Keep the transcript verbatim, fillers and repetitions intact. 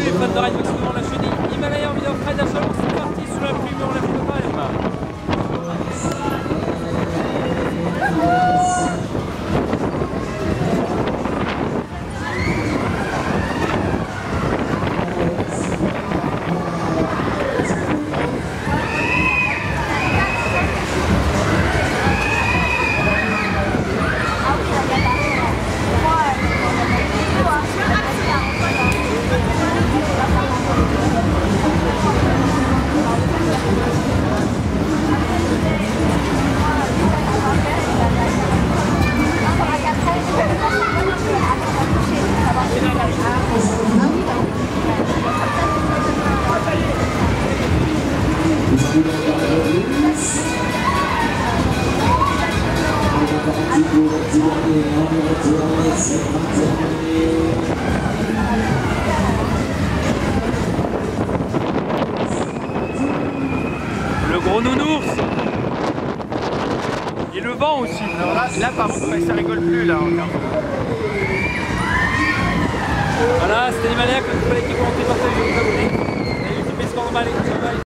salut les fans de ride Maxime devant la chenille, Himalaya en vidéo Fred à Chalon, c'est parti sous la pluie mais on la fait pas les mains. Le gros nounours. Et le vent aussi. Alors là, là par contre, ça rigole plus là encore. Voilà, c'était Himalaya, comme vous voulez, qui comptait par sa vie. Vous abonnez. Et les petits pistes qu'on va aller.